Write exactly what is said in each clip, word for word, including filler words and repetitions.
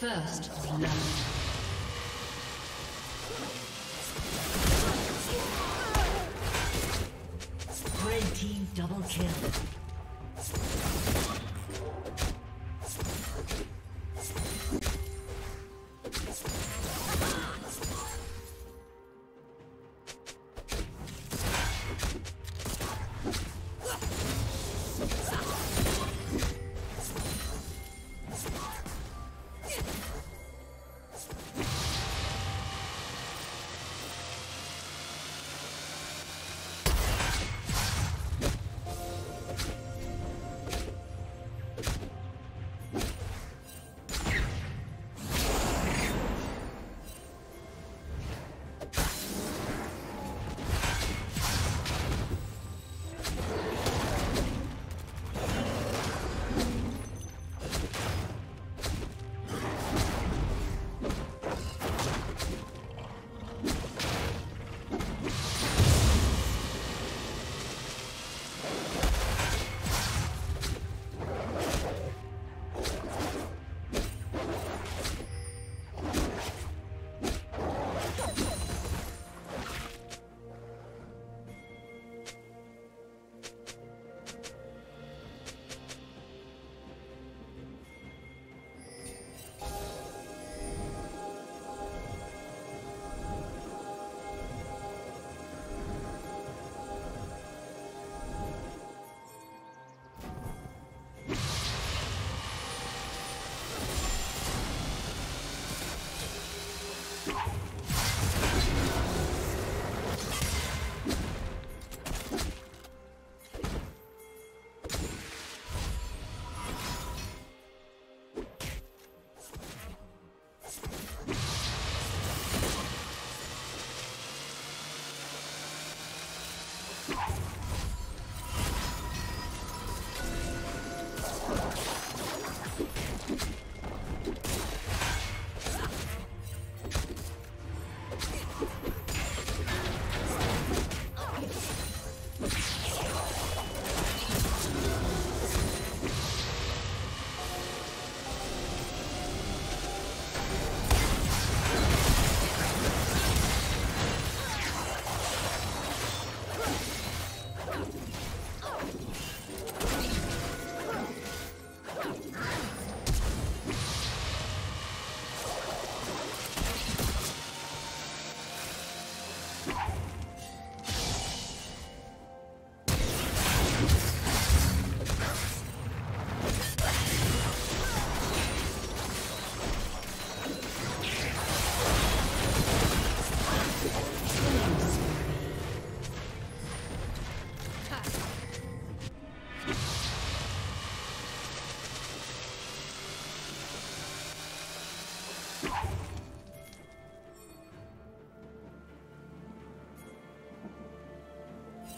First love. Red team double kill.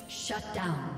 Shut down.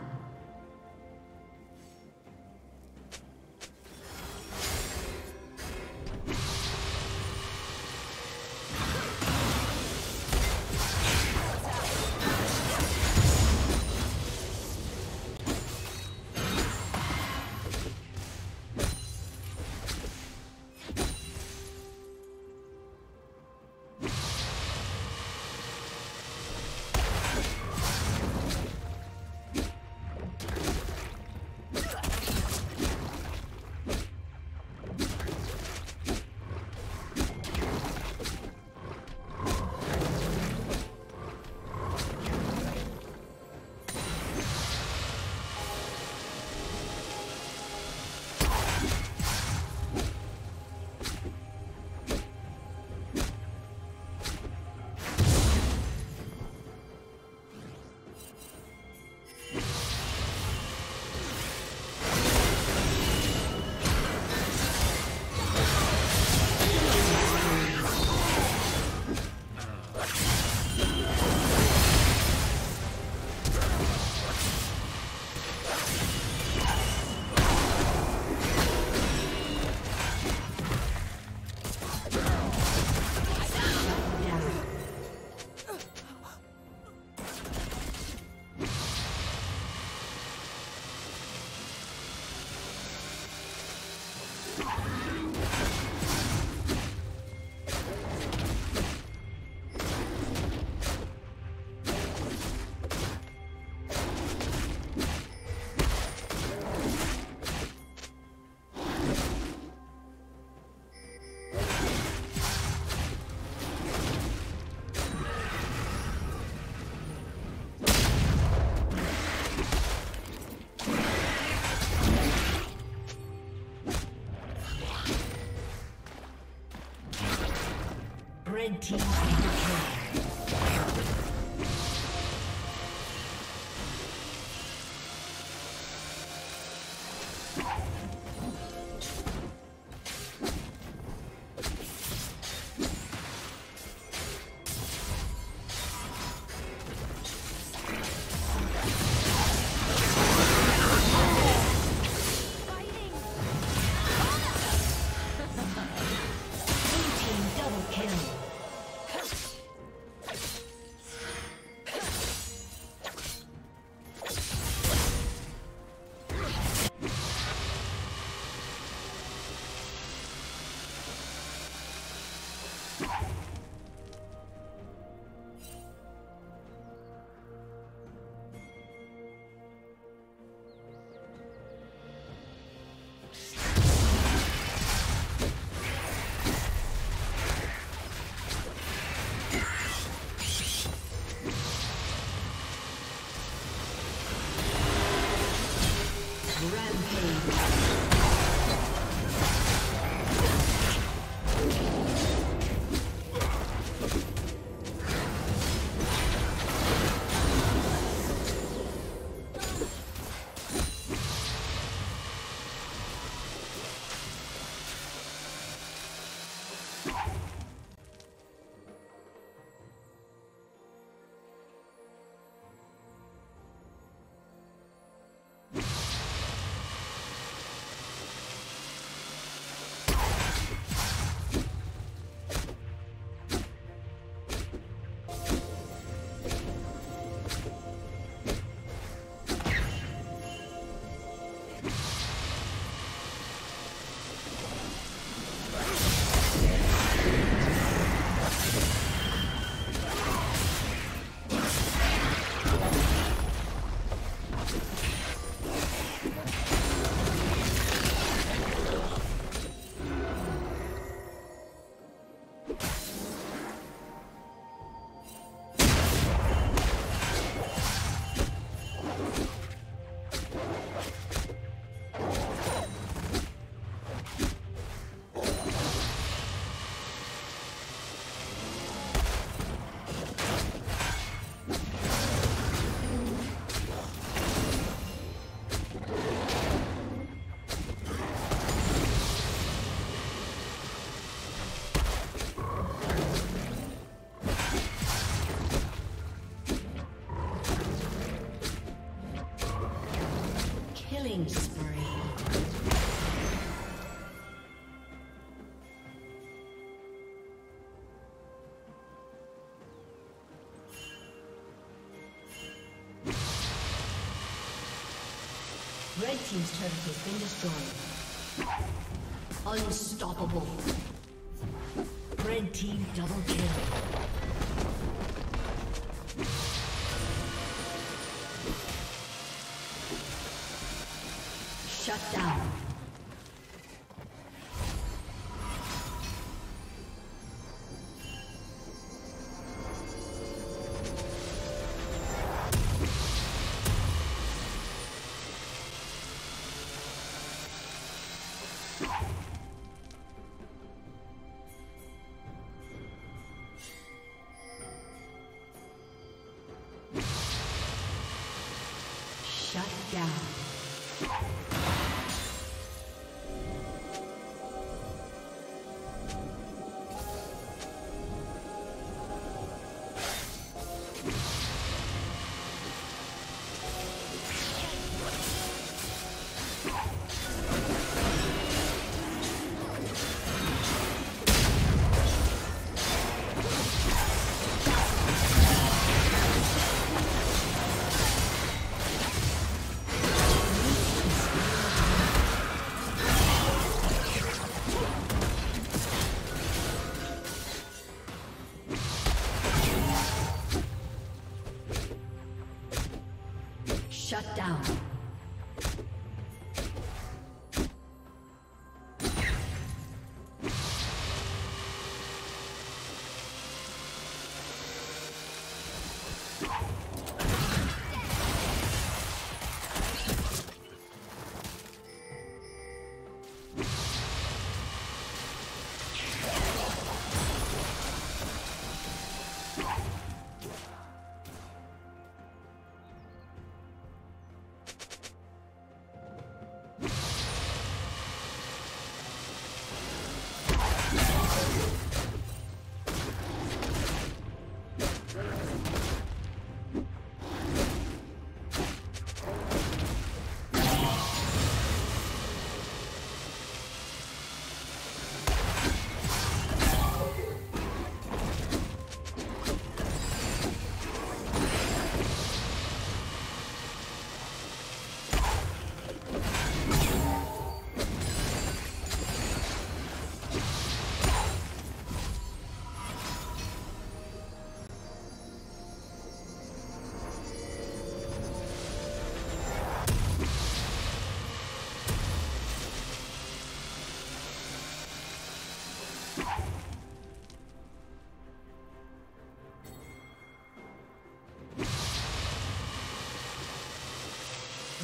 Red team double kill. Red team's turret has been destroyed. Unstoppable. Red team double kill. Shut down.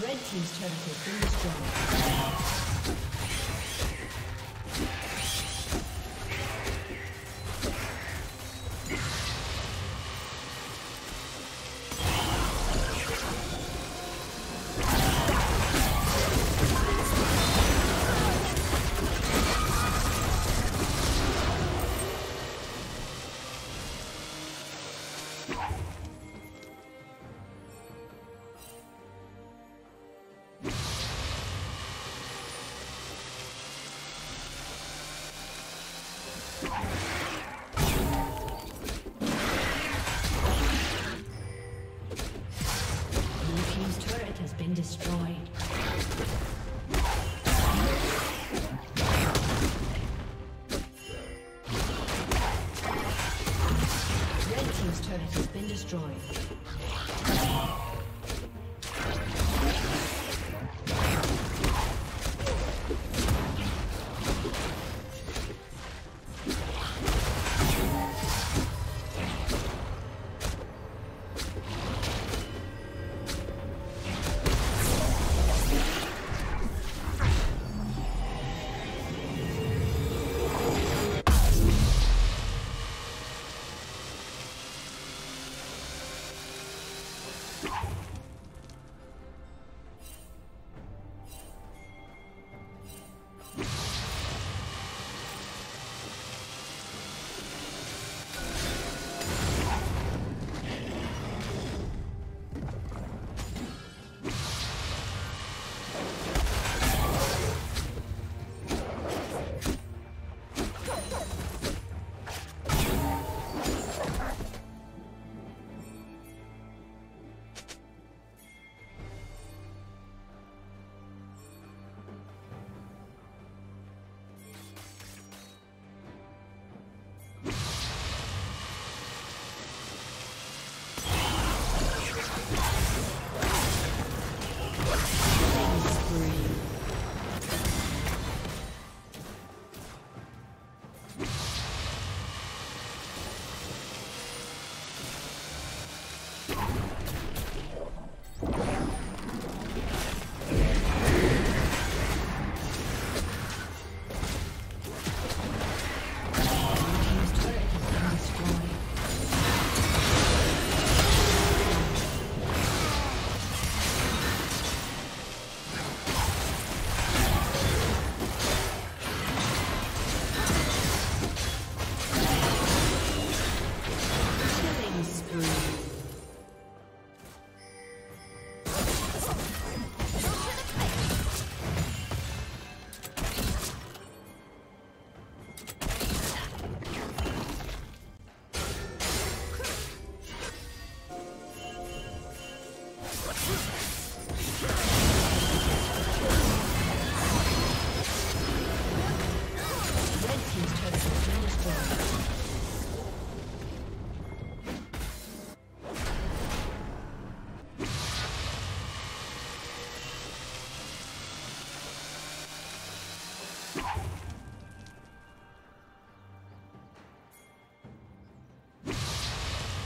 Red team's turret has been destroyed.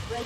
Red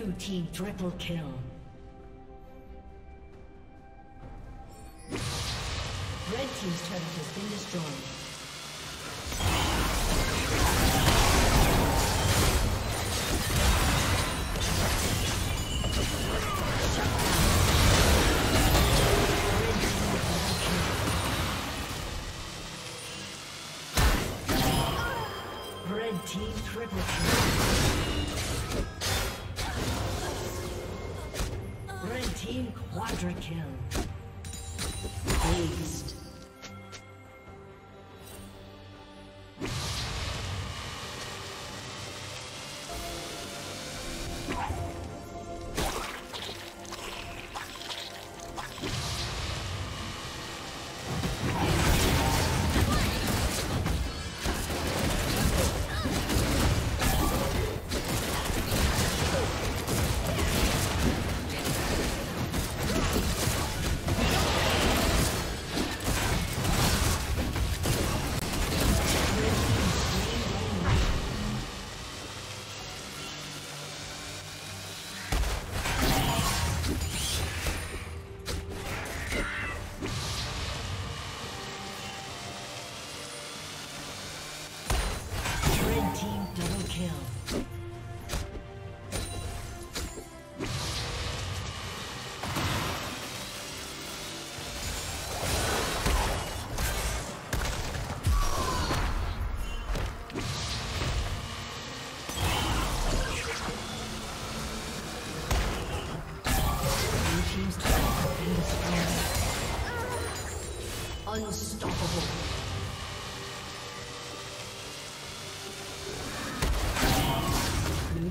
Blue team triple kill. Red team's turret has been destroyed. Team triple kill. Red team quadrakill. Aced. Unstoppable. Blue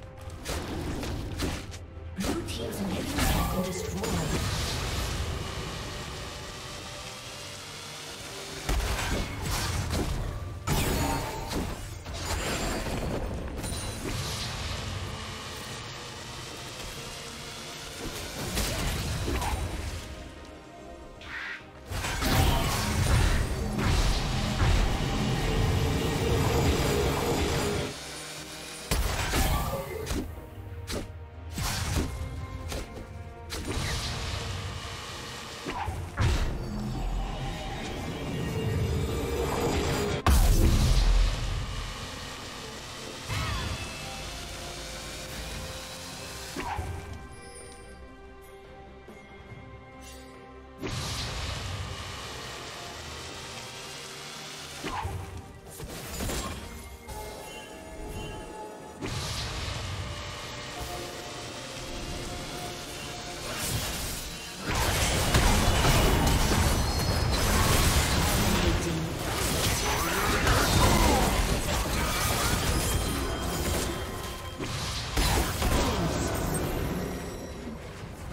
Blue team's inhibitor has been destroyed.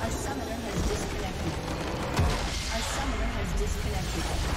A summoner has disconnected. A summoner has disconnected.